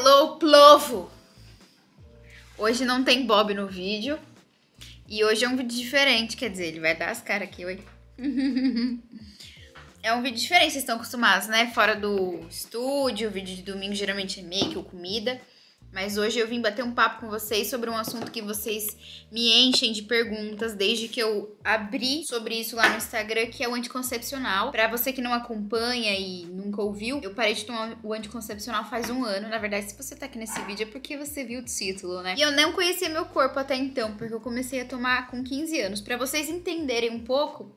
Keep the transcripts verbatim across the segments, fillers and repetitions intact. Hello, povo! Hoje não tem Bob no vídeo. E hoje é um vídeo diferente, quer dizer, ele vai dar as caras aqui, oi. É um vídeo diferente, vocês estão acostumados, né? Fora do estúdio, o vídeo de domingo geralmente é make ou comida. Mas hoje eu vim bater um papo com vocês sobre um assunto que vocês me enchem de perguntas desde que eu abri sobre isso lá no Instagram, que é o anticoncepcional. Pra você que não acompanha e nunca ouviu, eu parei de tomar o anticoncepcional faz um ano. Na verdade, se você tá aqui nesse vídeo é porque você viu o título, né? E eu não conhecia meu corpo até então, porque eu comecei a tomar com quinze anos. Pra vocês entenderem um pouco,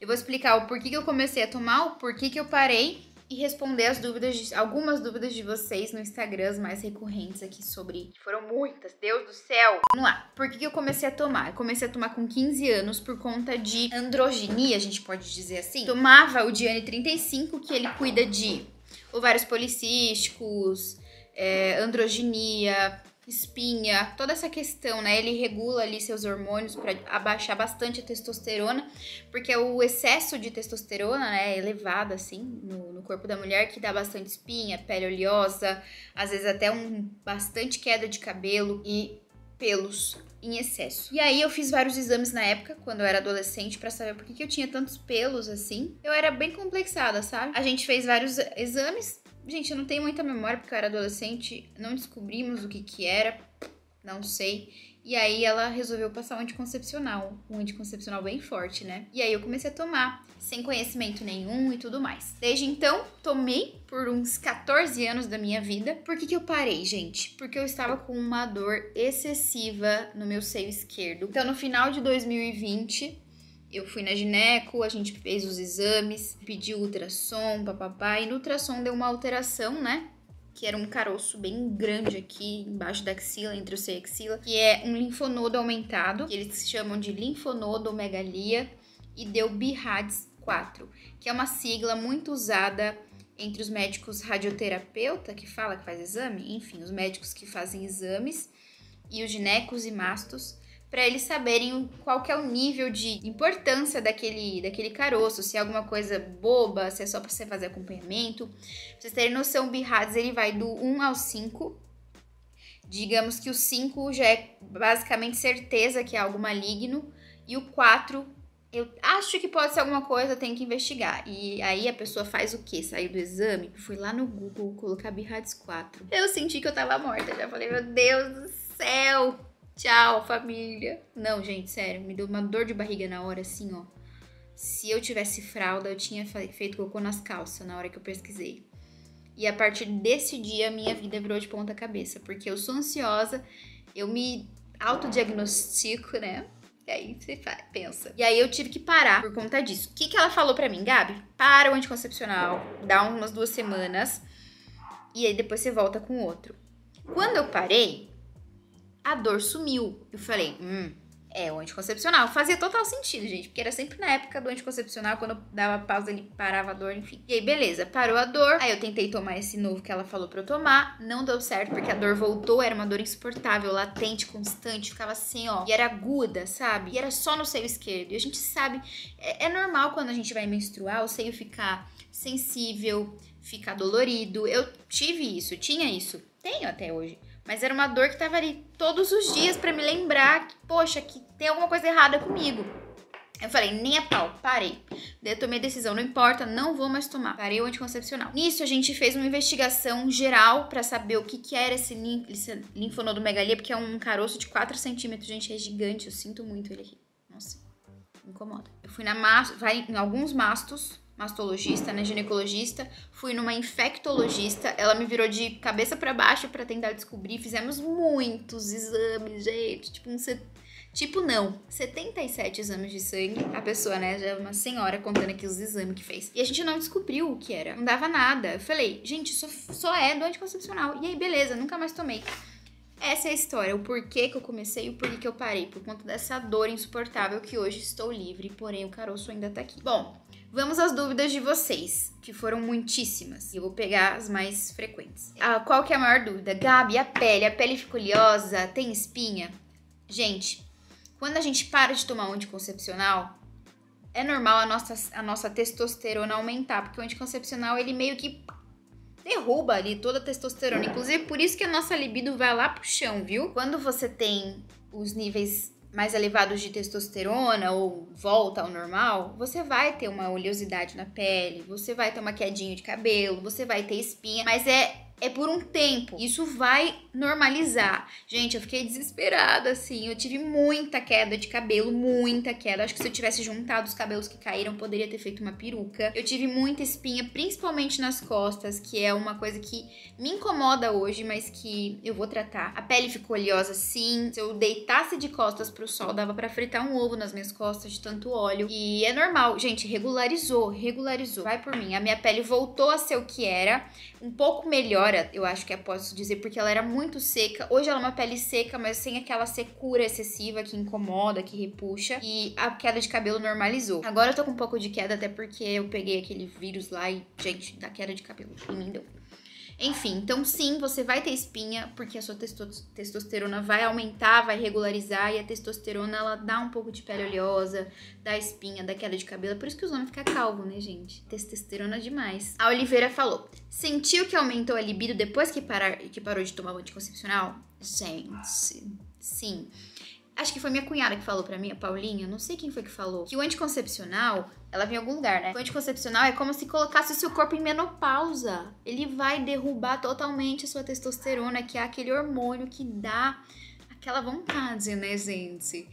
eu vou explicar o porquê que eu comecei a tomar, o porquê que eu parei, e responder as dúvidas, de, algumas dúvidas de vocês no Instagram, as mais recorrentes aqui sobre... Foram muitas, Deus do céu! Vamos lá, por que, que eu comecei a tomar? Eu comecei a tomar com quinze anos por conta de androginia, a gente pode dizer assim. Tomava o Diane trinta e cinco, que ele cuida de ovários policísticos, é, androginia, espinha, toda essa questão, né? Ele regula ali seus hormônios para abaixar bastante a testosterona, porque é o excesso de testosterona, né, elevada assim no, no corpo da mulher, que dá bastante espinha, pele oleosa, às vezes até um bastante queda de cabelo e pelos em excesso. E aí eu fiz vários exames na época, quando eu era adolescente, pra saber por que, que eu tinha tantos pelos assim. Eu era bem complexada, sabe? A gente fez vários exames. Gente, eu não tenho muita memória porque eu era adolescente, não descobrimos o que que era, não sei. E aí ela resolveu passar um anticoncepcional, um anticoncepcional bem forte, né? E aí eu comecei a tomar, sem conhecimento nenhum e tudo mais. Desde então, tomei por uns quatorze anos da minha vida. Por que que eu parei, gente? Porque eu estava com uma dor excessiva no meu seio esquerdo. Então, no final de dois mil e vinte... eu fui na gineco, a gente fez os exames, pediu ultrassom, papapá, e no ultrassom deu uma alteração, né? Que era um caroço bem grande aqui embaixo da axila, entre o seio e a axila, que é um linfonodo aumentado, que eles chamam de linfonodomegalia, e deu Bi-RADS quatro, que é uma sigla muito usada entre os médicos radioterapeuta, que fala que faz exame, enfim, os médicos que fazem exames, e os ginecos e mastos, para eles saberem qual que é o nível de importância daquele, daquele caroço, se é alguma coisa boba, se é só para você fazer acompanhamento. Pra vocês terem noção, o Bi-RADS ele vai do um ao cinco. Digamos que o cinco já é basicamente certeza que é algo maligno, e o quatro eu acho que pode ser alguma coisa, tem que investigar. E aí a pessoa faz o quê? Saiu do exame, fui lá no Google colocar Bi-RADS quatro. Eu senti que eu tava morta, já falei, meu Deus do céu! Tchau, família. Não, gente, sério, me deu uma dor de barriga na hora, assim, ó. Se eu tivesse fralda, eu tinha feito cocô nas calças na hora que eu pesquisei. E a partir desse dia, minha vida virou de ponta cabeça, porque eu sou ansiosa, eu me autodiagnostico, né? E aí você pensa. E aí eu tive que parar por conta disso. O que que ela falou pra mim? Gabi, para o anticoncepcional, dá umas duas semanas, e aí depois você volta com outro. Quando eu parei, a dor sumiu. Eu falei, hum, é o anticoncepcional. Fazia total sentido, gente, porque era sempre na época do anticoncepcional, quando eu dava pausa, ele parava a dor, enfim. E aí, beleza, parou a dor. Aí eu tentei tomar esse novo que ela falou pra eu tomar, não deu certo, porque a dor voltou, era uma dor insuportável, latente, constante, ficava assim, ó, e era aguda, sabe? E era só no seio esquerdo. E a gente sabe, é, é normal quando a gente vai menstruar, o seio ficar sensível, ficar dolorido. Eu tive isso, tinha isso, tenho até hoje. Mas era uma dor que tava ali todos os dias pra me lembrar que, poxa, que tem alguma coisa errada comigo. Eu falei, nem a pau, parei. Daí eu tomei a decisão, não importa, não vou mais tomar. Parei o anticoncepcional. Nisso a gente fez uma investigação geral pra saber o que que era esse, lim esse linfonodomegalia, porque é um caroço de quatro centímetros, gente, é gigante, eu sinto muito ele aqui. Nossa, me incomoda. Eu fui na masto, vai em alguns mastos, mastologista, né, ginecologista, fui numa infectologista, ela me virou de cabeça pra baixo pra tentar descobrir, fizemos muitos exames, gente, tipo, um set... tipo não, setenta e sete exames de sangue, a pessoa, né, já é uma senhora contando aqui os exames que fez, e a gente não descobriu o que era, não dava nada, eu falei, gente, só, só é do anticoncepcional, e aí, beleza, nunca mais tomei. Essa é a história, o porquê que eu comecei e o porquê que eu parei, por conta dessa dor insuportável que hoje estou livre, porém o caroço ainda tá aqui. Bom, vamos às dúvidas de vocês, que foram muitíssimas, e eu vou pegar as mais frequentes. Ah, qual que é a maior dúvida? Gabi, a pele, a pele fica oleosa, tem espinha? Gente, quando a gente para de tomar um anticoncepcional, é normal a nossa, a nossa testosterona aumentar, porque o anticoncepcional, ele meio que derruba ali toda a testosterona. Inclusive, por isso que a nossa libido vai lá pro chão, viu? Quando você tem os níveis mais elevados de testosterona ou volta ao normal, você vai ter uma oleosidade na pele, você vai ter uma quedinha de cabelo, você vai ter espinha, mas é... é por um tempo. Isso vai normalizar. Gente, eu fiquei desesperada, assim. Eu tive muita queda de cabelo, muita queda. Acho que se eu tivesse juntado os cabelos que caíram, poderia ter feito uma peruca. Eu tive muita espinha, principalmente nas costas, que é uma coisa que me incomoda hoje, mas que eu vou tratar. A pele ficou oleosa, sim. Se eu deitasse de costas pro sol, dava pra fritar um ovo nas minhas costas de tanto óleo. E é normal. Gente, regularizou, regularizou. Vai por mim. A minha pele voltou a ser o que era, um pouco melhor. Eu acho que eu posso dizer, porque ela era muito seca. Hoje ela é uma pele seca, mas sem aquela secura excessiva que incomoda, que repuxa. E a queda de cabelo normalizou. Agora eu tô com um pouco de queda, até porque eu peguei aquele vírus lá e, gente, dá queda de cabelo em mim, deu. Enfim, então sim, você vai ter espinha, porque a sua testo testosterona vai aumentar, vai regularizar, e a testosterona, ela dá um pouco de pele oleosa, dá espinha, dá queda de cabelo, é por isso que os homens ficam calvos, né, gente? Testosterona demais. A Oliveira falou, sentiu que aumentou a libido depois que, parar, que parou de tomar o anticoncepcional? Gente, sim. Acho que foi minha cunhada que falou pra mim, a Paulinha, não sei quem foi que falou, que o anticoncepcional, ela vem em algum lugar, né? O anticoncepcional é como se colocasse o seu corpo em menopausa. Ele vai derrubar totalmente a sua testosterona, que é aquele hormônio que dá aquela vontade, né, gente?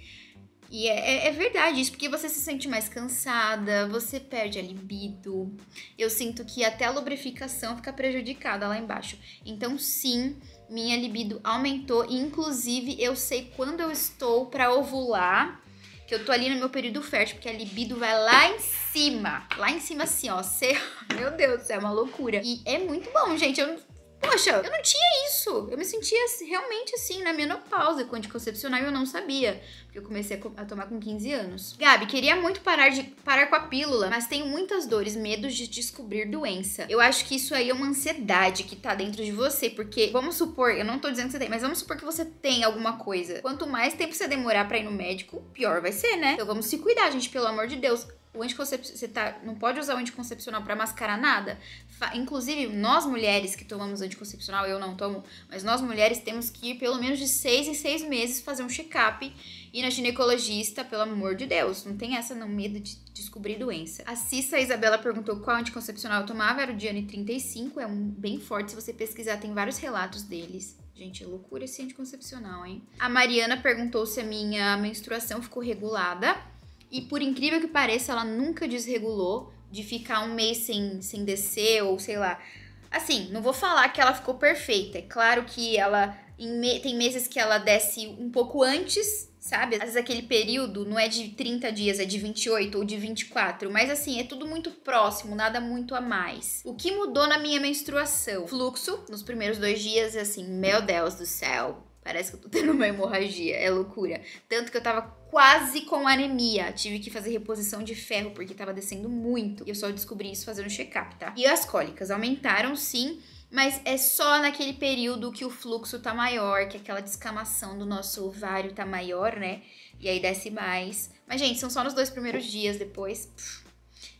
E é, é, é verdade isso, porque você se sente mais cansada, você perde a libido. Eu sinto que até a lubrificação fica prejudicada lá embaixo. Então, sim, minha libido aumentou. E, inclusive, eu sei quando eu estou pra ovular, que eu tô ali no meu período fértil, porque a libido vai lá em cima. Lá em cima, assim, ó. Você... Meu Deus, é uma loucura. E é muito bom, gente. Eu não... Poxa, eu não tinha isso. Eu me sentia realmente assim, na menopausa, com anticoncepcional, e eu não sabia. Porque eu comecei a tomar com quinze anos. Gabi, queria muito parar, de, parar com a pílula, mas tenho muitas dores, medos de descobrir doença. Eu acho que isso aí é uma ansiedade que tá dentro de você, porque vamos supor, eu não tô dizendo que você tem, mas vamos supor que você tem alguma coisa. Quanto mais tempo você demorar pra ir no médico, pior vai ser, né? Então vamos se cuidar, gente, pelo amor de Deus. O anticoncepcional, você tá, não pode usar o anticoncepcional pra mascarar nada. Fa, inclusive, nós mulheres que tomamos anticoncepcional, eu não tomo, mas nós mulheres temos que ir pelo menos de seis em seis meses fazer um check-up, ir na ginecologista, pelo amor de Deus. Não tem essa, não, medo de descobrir doença. A Cissa Isabela perguntou qual anticoncepcional eu tomava, era o Diane trinta e cinco, é um bem forte, se você pesquisar tem vários relatos deles. Gente, é loucura esse anticoncepcional, hein? A Mariana perguntou se a minha menstruação ficou regulada. E por incrível que pareça, ela nunca desregulou de ficar um mês sem, sem descer ou sei lá. Assim, não vou falar que ela ficou perfeita. É claro que ela em me... tem meses que ela desce um pouco antes, sabe? Às vezes aquele período não é de trinta dias, é de vinte e oito ou de vinte e quatro. Mas assim, é tudo muito próximo, nada muito a mais. O que mudou na minha menstruação? Fluxo, nos primeiros dois dias, assim, meu Deus do céu. Parece que eu tô tendo uma hemorragia, é loucura. Tanto que eu tava quase com anemia. Tive que fazer reposição de ferro porque tava descendo muito. E eu só descobri isso fazendo check-up, tá? E as cólicas aumentaram, sim, mas é só naquele período que o fluxo tá maior, que aquela descamação do nosso ovário tá maior, né? E aí desce mais. Mas, gente, são só nos dois primeiros dias, depois... Pff.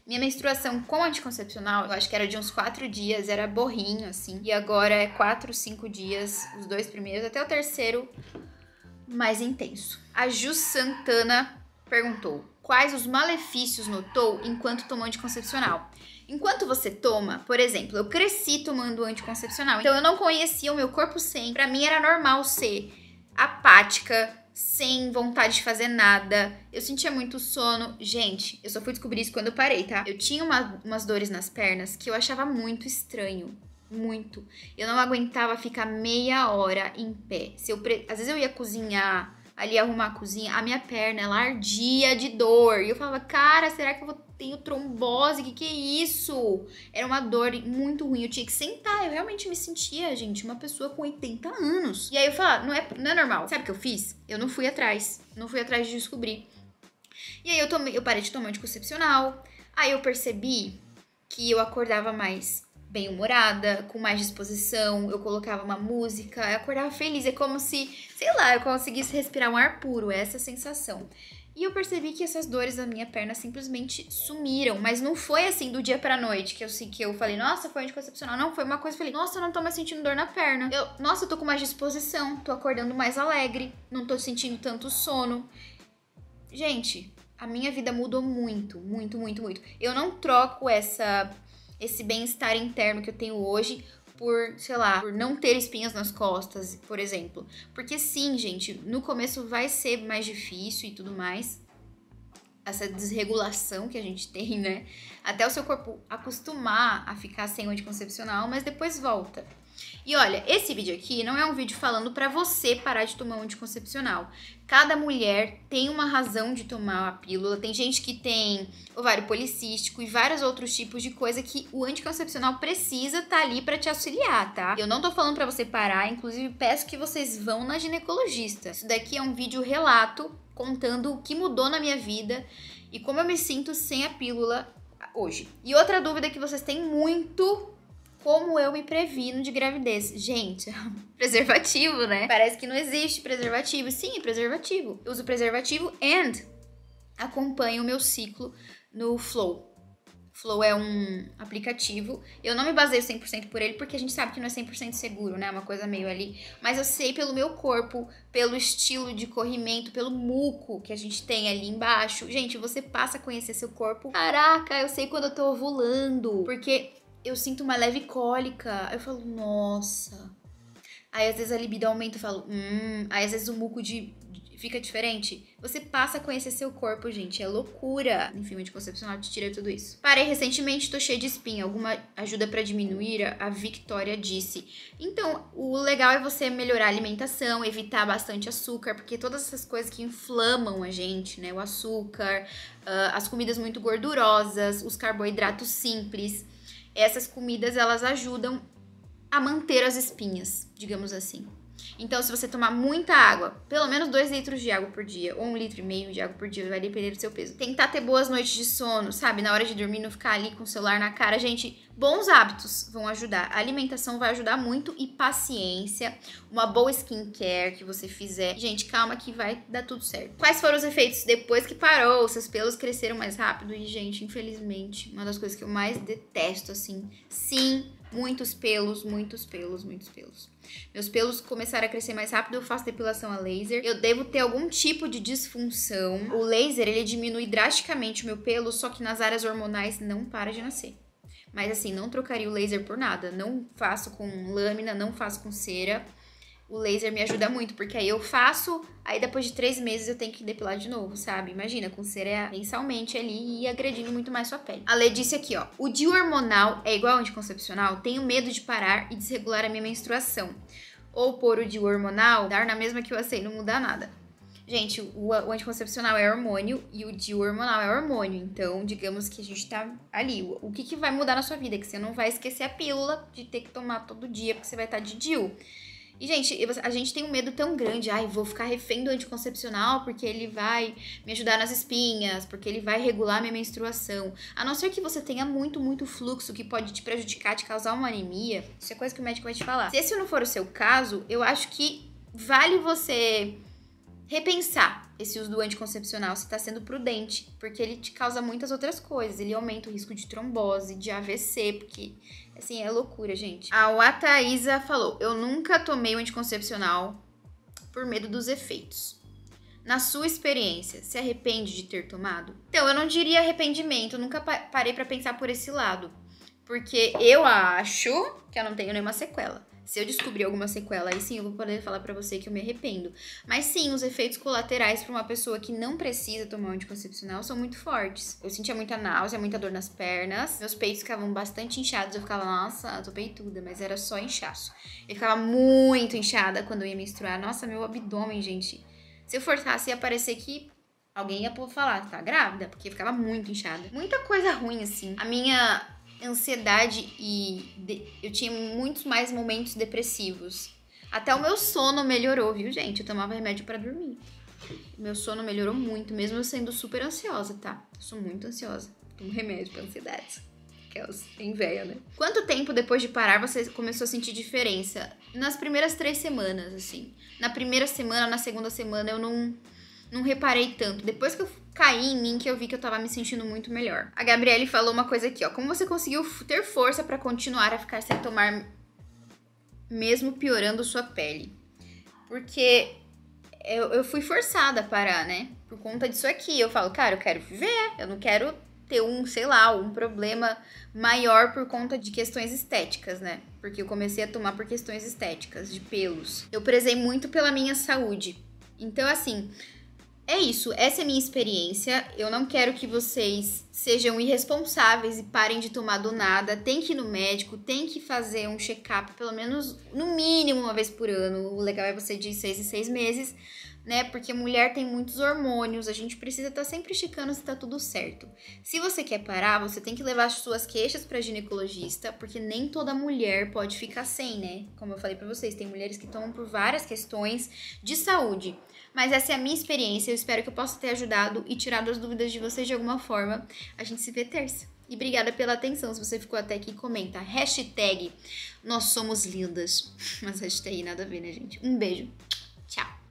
Minha menstruação com anticoncepcional, eu acho que era de uns quatro dias, era borrinho, assim. E agora é quatro, cinco dias, os dois primeiros, até o terceiro, mais intenso. A Ju Santana perguntou, quais os malefícios notou enquanto tomou anticoncepcional? Enquanto você toma, por exemplo, eu cresci tomando anticoncepcional, então eu não conhecia o meu corpo sem. Pra mim era normal ser apática, sem vontade de fazer nada, eu sentia muito sono. Gente, eu só fui descobrir isso quando eu parei, tá? Eu tinha uma, umas dores nas pernas que eu achava muito estranho, muito. Eu não aguentava ficar meia hora em pé. Se eu pre... Às vezes eu ia cozinhar, ali arrumar a cozinha, a minha perna, ela ardia de dor. E eu falava, cara, será que eu vou... tenho trombose, que que é isso? Era uma dor muito ruim, eu tinha que sentar, eu realmente me sentia, gente, uma pessoa com oitenta anos. E aí eu falava, não é, não é normal. Sabe o que eu fiz? Eu não fui atrás, não fui atrás de descobrir. E aí eu, tomei, eu parei de tomar anticoncepcional, aí eu percebi que eu acordava mais bem-humorada, com mais disposição, eu colocava uma música, eu acordava feliz, é como se, sei lá, eu conseguisse respirar um ar puro, essa sensação. E eu percebi que essas dores da minha perna simplesmente sumiram. Mas não foi assim do dia pra noite que eu, que eu falei, nossa, foi anticoncepcional. Não, foi uma coisa que eu falei, nossa, eu não tô mais sentindo dor na perna. Eu, nossa, eu tô com mais disposição, tô acordando mais alegre, não tô sentindo tanto sono. Gente, a minha vida mudou muito, muito, muito, muito. Eu não troco essa, esse bem-estar interno que eu tenho hoje por, sei lá, por não ter espinhas nas costas, por exemplo. Porque sim, gente, no começo vai ser mais difícil e tudo mais. Essa desregulação que a gente tem, né? Até o seu corpo acostumar a ficar sem o anticoncepcional, mas depois volta. E olha, esse vídeo aqui não é um vídeo falando pra você parar de tomar um anticoncepcional. Cada mulher tem uma razão de tomar a pílula. Tem gente que tem ovário policístico e vários outros tipos de coisa que o anticoncepcional precisa estar ali pra te auxiliar, tá? Eu não tô falando pra você parar, inclusive peço que vocês vão na ginecologista. Isso daqui é um vídeo relato contando o que mudou na minha vida e como eu me sinto sem a pílula hoje. E outra dúvida que vocês têm muito... Como eu me previno de gravidez? Gente, preservativo, né? Parece que não existe preservativo. Sim, preservativo. Eu uso preservativo e acompanho o meu ciclo no Flow. Flow é um aplicativo. Eu não me baseio cem por cento por ele, porque a gente sabe que não é cem por cento seguro, né? Uma coisa meio ali. Mas eu sei pelo meu corpo, pelo estilo de corrimento, pelo muco que a gente tem ali embaixo. Gente, você passa a conhecer seu corpo. Caraca, eu sei quando eu tô ovulando. Porque... eu sinto uma leve cólica, eu falo, nossa. Aí às vezes a libido aumenta, eu falo, hum. Aí às vezes o muco de, de, fica diferente. Você passa a conhecer seu corpo, gente, é loucura. Enfim, o anticoncepcional te tira tudo isso. Parei recentemente, tô cheia de espinha, alguma ajuda pra diminuir? A Victoria disse. Então, o legal é você melhorar a alimentação, evitar bastante açúcar, porque todas essas coisas que inflamam a gente, né? O açúcar, uh, as comidas muito gordurosas, os carboidratos simples... Essas comidas, elas ajudam a manter as espinhas, digamos assim. Então, se você tomar muita água, pelo menos dois litros de água por dia, ou um litro e meio de água por dia, vai depender do seu peso. Tentar ter boas noites de sono, sabe? Na hora de dormir, não ficar ali com o celular na cara. Gente, bons hábitos vão ajudar. A alimentação vai ajudar muito e paciência. Uma boa skincare que você fizer. Gente, calma que vai dar tudo certo. Quais foram os efeitos depois que parou? Seus pelos cresceram mais rápido? E, gente, infelizmente, uma das coisas que eu mais detesto, assim, sim... Muitos pelos, muitos pelos, muitos pelos. Meus pelos começaram a crescer mais rápido, eu faço depilação a laser. Eu devo ter algum tipo de disfunção. O laser, ele diminui drasticamente o meu pelo, só que nas áreas hormonais não para de nascer. Mas assim, não trocaria o laser por nada. Não faço com lâmina, não faço com cera. O laser me ajuda muito, porque aí eu faço, aí depois de três meses eu tenho que depilar de novo, sabe? Imagina, com cera mensalmente ali e agredindo muito mais sua pele. A Lê disse aqui, ó, o D I U hormonal é igual ao anticoncepcional? Tenho medo de parar e desregular a minha menstruação. Ou pôr o D I U hormonal, dar na mesma que eu aceito, não mudar nada. Gente, o, o anticoncepcional é hormônio e o D I U hormonal é hormônio, então digamos que a gente tá ali. O, o que que vai mudar na sua vida? Que você não vai esquecer a pílula de ter que tomar todo dia, porque você vai estar de D I U. E, gente, a gente tem um medo tão grande. Ai, vou ficar refém do anticoncepcional porque ele vai me ajudar nas espinhas, porque ele vai regular minha menstruação. A não ser que você tenha muito, muito fluxo que pode te prejudicar, te causar uma anemia. Isso é coisa que o médico vai te falar. Se esse não for o seu caso, eu acho que vale você repensar esse uso do anticoncepcional. Você tá sendo prudente, porque ele te causa muitas outras coisas. Ele aumenta o risco de trombose, de A V C, porque... assim, é loucura, gente. A Wataísa falou, eu nunca tomei o anticoncepcional por medo dos efeitos. Na sua experiência, se arrepende de ter tomado? Então, eu não diria arrependimento, eu nunca parei pra pensar por esse lado. Porque eu acho que eu não tenho nenhuma sequela. Se eu descobrir alguma sequela, aí sim eu vou poder falar pra você que eu me arrependo. Mas sim, os efeitos colaterais pra uma pessoa que não precisa tomar um anticoncepcional são muito fortes. Eu sentia muita náusea, muita dor nas pernas. Meus peitos ficavam bastante inchados. Eu ficava, nossa, eu tô peituda, mas era só inchaço. Eu ficava muito inchada quando eu ia menstruar. Nossa, meu abdômen, gente. Se eu forçasse, ia parecer que alguém ia falar que tá grávida, porque eu ficava muito inchada. Muita coisa ruim, assim. A minha... ansiedade e de... eu tinha muitos mais momentos depressivos. Até o meu sono melhorou, viu, gente? Eu tomava remédio pra dormir. Meu sono melhorou muito, mesmo eu sendo super ansiosa, tá? Eu sou muito ansiosa. Tomo remédio pra ansiedade. Aquelas bem velha, né? Quanto tempo depois de parar você começou a sentir diferença? Nas primeiras três semanas, assim. Na primeira semana, na segunda semana, eu não... não reparei tanto. Depois que eu caí em mim, que eu vi que eu tava me sentindo muito melhor. A Gabriele falou uma coisa aqui, ó. Como você conseguiu ter força pra continuar a ficar sem tomar, mesmo piorando sua pele? Porque eu, eu fui forçada a parar, né? Por conta disso aqui. Eu falo, cara, eu quero viver. Eu não quero ter um, sei lá, um problema maior por conta de questões estéticas, né? Porque eu comecei a tomar por questões estéticas, de pelos. Eu prezei muito pela minha saúde. Então, assim, é isso. Essa é a minha experiência. Eu não quero que vocês sejam irresponsáveis e parem de tomar do nada. Tem que ir no médico, tem que fazer um check-up, pelo menos, no mínimo, uma vez por ano. O legal é você de seis em seis meses, né? Porque mulher tem muitos hormônios, a gente precisa estar sempre checando se tá tudo certo. Se você quer parar, você tem que levar as suas queixas pra ginecologista, porque nem toda mulher pode ficar sem, né? Como eu falei pra vocês, tem mulheres que tomam por várias questões de saúde. Mas essa é a minha experiência, eu espero que eu possa ter ajudado e tirado as dúvidas de vocês de alguma forma. A gente se vê terça. E obrigada pela atenção, se você ficou até aqui, comenta. Hashtag, nós somos lindas. Mas hashtag nada a ver, né, gente? Um beijo.